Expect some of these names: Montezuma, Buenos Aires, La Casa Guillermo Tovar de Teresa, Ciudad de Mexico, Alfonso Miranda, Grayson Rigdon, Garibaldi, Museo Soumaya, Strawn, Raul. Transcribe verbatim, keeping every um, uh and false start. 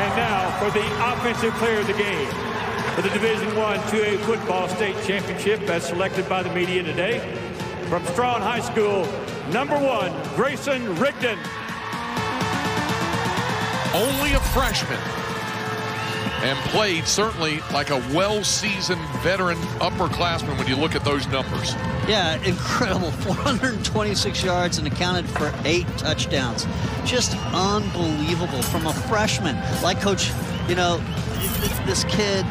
And now for the offensive player of the game for the Division I two A Football State Championship as selected by the media today. From Strawn High School, number one, Grayson Rigdon. Only a freshman, and played certainly like a well-seasoned veteran upperclassman when you look at those numbers. Yeah, incredible. four hundred twenty-six yards and accounted for eight touchdowns. Just unbelievable from a freshman. Like Coach, you know, this kid